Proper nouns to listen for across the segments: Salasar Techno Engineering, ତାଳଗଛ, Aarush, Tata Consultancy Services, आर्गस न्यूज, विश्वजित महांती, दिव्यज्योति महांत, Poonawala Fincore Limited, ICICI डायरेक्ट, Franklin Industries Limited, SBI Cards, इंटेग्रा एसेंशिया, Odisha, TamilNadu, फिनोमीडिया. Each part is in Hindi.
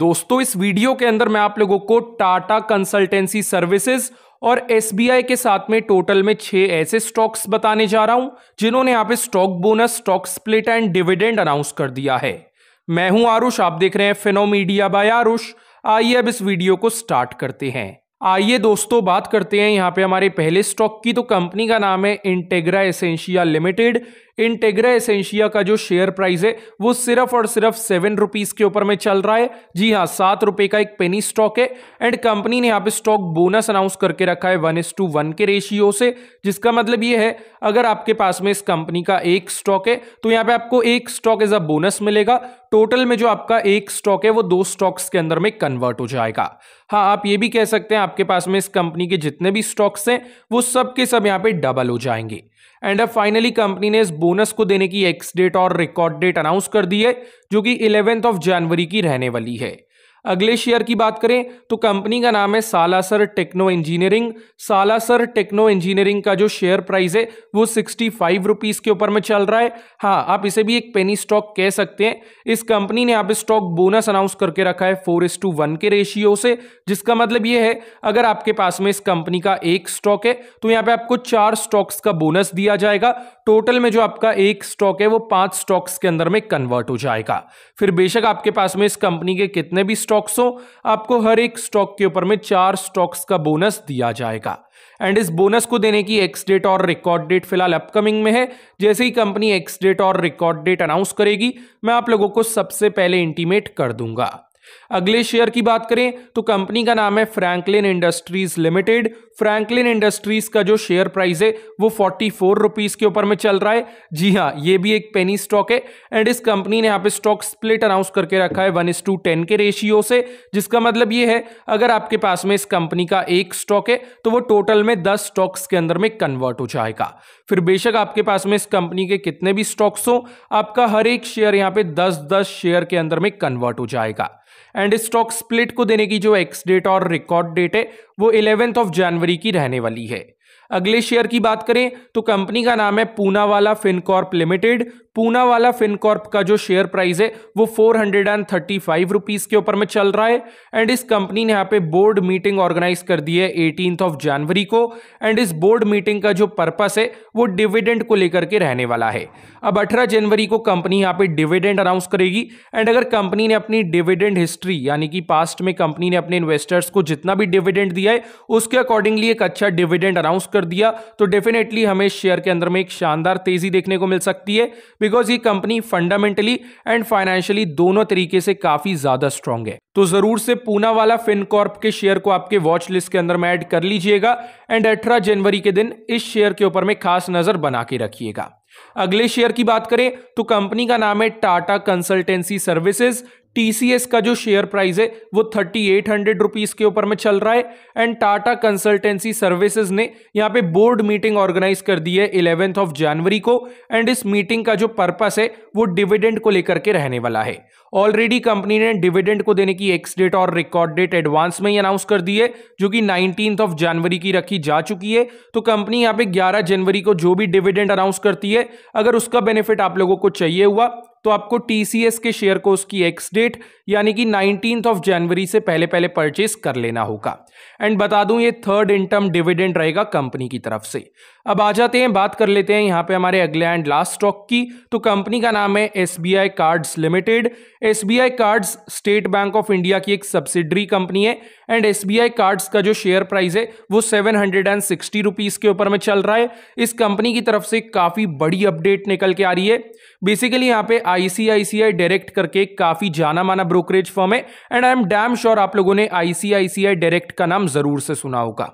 दोस्तों इस वीडियो के अंदर मैं आप लोगों को टाटा कंसल्टेंसी सर्विसेज और एसबीआई के साथ में टोटल में 6 ऐसे स्टॉक्स बताने जा रहा हूं जिन्होंने यहाँ पे stock bonus, stock split and dividend announce कर दिया है। मैं हूं आरुष, आप देख रहे हैं फिनोमीडिया बाय आरुष। आइए अब इस वीडियो को स्टार्ट करते हैं। आइए दोस्तों बात करते हैं यहाँ पे हमारे पहले स्टॉक की। तो कंपनी का नाम है इंटेग्रा एसेंशिया Limited. इंटेग्रा एसेंशिया का जो शेयर प्राइस है वो सिर्फ और सिर्फ 7 रुपीज के ऊपर में चल रहा है। जी हाँ, 7 रुपए का एक पेनी स्टॉक है। एंड कंपनी ने यहाँ पे स्टॉक बोनस अनाउंस करके रखा है 1:1 के रेशियो से, जिसका मतलब ये है अगर आपके पास में इस कंपनी का एक स्टॉक है तो यहाँ पे आपको एक स्टॉक एज अ बोनस मिलेगा। टोटल में जो आपका एक स्टॉक है वो 2 स्टॉक्स के अंदर में कन्वर्ट हो जाएगा। हाँ, आप ये भी कह सकते हैं आपके पास में इस कंपनी के जितने भी स्टॉक्स हैं वो सब के सब यहाँ पे डबल हो जाएंगे। एंड अब फाइनली कंपनी ने इस बोनस को देने की एक्स डेट और रिकॉर्ड डेट अनाउंस कर दी है, जो कि 11 जनवरी की रहने वाली है। अगले शेयर की बात करें तो कंपनी का नाम है Salasar techno engineering. Salasar techno engineering का जो शेयर प्राइस है वो 65 रुपीज के ऊपर में चल रहा है। हाँ, आप इसे भी एक पेनी स्टॉक कह सकते हैं। इस कंपनी ने यहाँ पे स्टॉक बोनस अनाउंस करके रखा है 4:1 के रेशियो से, जिसका मतलब ये है अगर आपके पास में इस कंपनी का एक स्टॉक है तो यहाँ पे आपको 4 स्टॉक्स का बोनस दिया जाएगा। टोटल में जो आपका एक स्टॉक है वो 5 स्टॉक्स के अंदर में कन्वर्ट हो जाएगा। फिर बेशक आपके पास में इस कंपनी के कितने भी स्टॉक्स हो, आपको हर एक स्टॉक के ऊपर में 4 स्टॉक्स का बोनस दिया जाएगा। एंड इस बोनस को देने की एक्स डेट और रिकॉर्ड डेट फिलहाल अपकमिंग में है। जैसे ही कंपनी एक्स डेट और रिकॉर्ड डेट अनाउंस करेगी मैं आप लोगों को सबसे पहले इंटीमेट कर दूंगा। अगले शेयर की बात करें तो कंपनी का नाम है Franklin industries limited. Franklin industries का जो शेयर प्राइस है वो 44 रुपीज के ऊपर में चल रहा है। जी हां, ये भी एक पेनी स्टॉक है। एंड इस कंपनी ने यहाँ पे स्टॉक स्प्लिट अनाउंस करके रखा है 1:10 के रेशियो से, जिसका मतलब ये है अगर आपके पास में इस कंपनी का एक स्टॉक है तो वो टोटल में 10 स्टॉक्स के अंदर में कन्वर्ट हो जाएगा। फिर बेशक आपके पास में इस कंपनी के कितने भी स्टॉक्स हो, आपका हर एक शेयर यहाँ पे 10-10 शेयर के अंदर में कन्वर्ट हो जाएगा। एंड स्टॉक स्प्लिट को देने की जो एक्स डेट और रिकॉर्ड डेट है वो 11 जनवरी की रहने वाली है। अगले शेयर की बात करें तो कंपनी का नाम है Poonawalla Fincorp limited. Poonawalla Fincorp का जो शेयर प्राइस है वो 435 रुपीज के ऊपर में चल रहा है। एंड इस कंपनी ने यहाँ पे बोर्ड मीटिंग ऑर्गेनाइज कर दी है 18 जनवरी को। एंड इस बोर्ड मीटिंग का जो पर्पस है वो डिविडेंड को लेकर के रहने वाला है। अब 18 जनवरी को कंपनी यहाँ पे डिविडेंड अनाउंस करेगी। एंड अगर कंपनी ने अपनी डिविडेंड हिस्ट्री यानी कि पास्ट में कंपनी ने अपने इन्वेस्टर्स को जितना भी डिविडेंड दिया है उसके अकॉर्डिंगली एक अच्छा डिविडेंड अनाउंस कर दिया तो डेफिनेटली हमें शेयर के अंदर में एक शानदार तेजी देखने को मिल सकती है, बिकॉज ये कंपनी फंडामेंटली एंड फाइनेंशियली दोनों तरीके से काफी ज्यादा स्ट्रांग है। तो जरूर से पूनावाला फिनकॉर्प के शेयर को आपके वॉच लिस्ट के अंदर में ऐड कर लीजिएगा। एंड 18 जनवरी के दिन इस शेयर के ऊपर में खास नजर बना के रखिएगा। अगले शेयर की बात करें तो कंपनी का नाम है टाटा कंसल्टेंसी सर्विसेज। TCS का जो शेयर प्राइस है वो 3800 रुपीज के ऊपर में चल रहा है। एंड टाटा कंसल्टेंसी सर्विसेज ने यहाँ पे बोर्ड मीटिंग ऑर्गेनाइज कर दी है 11 जनवरी को। एंड इस मीटिंग का जो पर्पस है वो डिविडेंड को लेकर के रहने वाला है। ऑलरेडी कंपनी ने डिविडेंड को देने की एक्स डेट और रिकॉर्ड डेट एडवांस में ही अनाउंस कर दी है, जो कि 19 जनवरी की रखी जा चुकी है। तो कंपनी यहाँ पे 11 जनवरी को जो भी डिविडेंड अनाउंस करती है, अगर उसका बेनिफिट आप लोगों को चाहिए हुआ तो आपको TCS के शेयर को उसकी एक्स डेट यानी कि 19 जनवरी से पहले परचेस कर लेना होगा। एंड बता दूं ये 3rd इंटर्म डिविडेंड रहेगा कंपनी की तरफ से। अब आ जाते हैं, बात कर लेते हैं यहाँ पे हमारे अगले एंड लास्ट स्टॉक की। तो कंपनी का नाम है SBI cards limited. SBI cards state bank of India की एक सब्सिडरी कंपनी है। एंड SBI कार्ड्स का जो शेयर प्राइस है वो 760 रुपीज के ऊपर में चल रहा है। इस कंपनी की तरफ से काफी बड़ी अपडेट निकल के आ रही है। बेसिकली यहाँ पे ICICI डायरेक्ट करके काफी जाना माना ब्रोकरेज फर्म है। And I am damn sure आप लोगों ने ICICI डायरेक्ट का नाम जरूर से सुना होगा।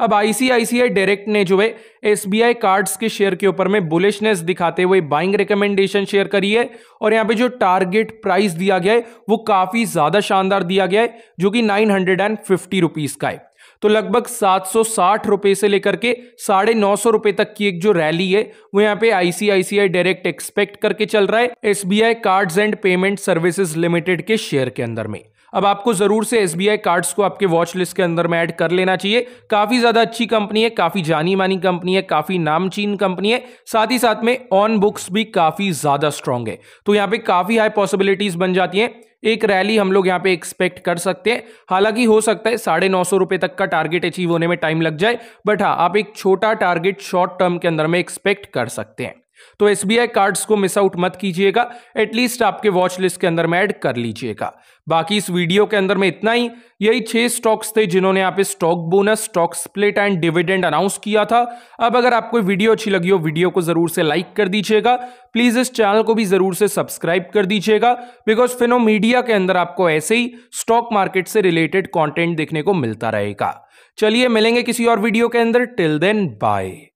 अब ICICI डायरेक्ट ने जो है SBI कार्ड्स के शेयर के ऊपर में बुलिशनेस दिखाते हुए बाइंग रिकमेंडेशन शेयर करी है। और यहाँ पे जो टारगेट प्राइस दिया गया है वो काफी ज्यादा शानदार दिया गया है, जो कि 950 रुपीज का है। तो लगभग 760 रुपए से लेकर के 950 रुपए तक की एक जो रैली है वो यहाँ पे ICICI डायरेक्ट एक्सपेक्ट करके चल रहा है SBI cards and payment services limited के शेयर के अंदर में। अब आपको जरूर से SBI कार्ड्स को आपके वॉच लिस्ट के अंदर में ऐड कर लेना चाहिए। काफी ज्यादा अच्छी कंपनी है, काफी जानी मानी कंपनी है, काफी नामचीन कंपनी है, साथ ही साथ में ऑन बुक्स भी काफी ज्यादा स्ट्रांग है। तो यहाँ पे काफी हाई पॉसिबिलिटीज बन जाती है एक रैली हम लोग यहाँ पे एक्सपेक्ट कर सकते हैं। हालांकि हो सकता है 950 रुपये तक का टारगेट अचीव होने में टाइम लग जाए, बट हाँ आप एक छोटा टारगेट शॉर्ट टर्म के अंदर में एक्सपेक्ट कर सकते हैं। तो SBI कार्ड्स को मिस आउट मत कीजिएगा, एटलीस्ट आपके वॉच लिस्ट के अंदर में ऐड कर लीजिएगा। बाकी इस वीडियो के अंदर में इतना ही। यही 6 स्टॉक्स थे जिन्होंने यहाँ पे stock bonus, stock split and dividend announce किया था। अब अगर आपको वीडियो अच्छी लगी हो, वीडियो को जरूर से लाइक कर दीजिएगा। प्लीज इस चैनल को भी जरूर से सब्सक्राइब कर दीजिएगा, बिकॉज फिनो मीडिया के अंदर आपको ऐसे ही स्टॉक मार्केट से रिलेटेड कॉन्टेंट देखने को मिलता रहेगा। चलिए मिलेंगे किसी और वीडियो के अंदर, टिल देन बाय।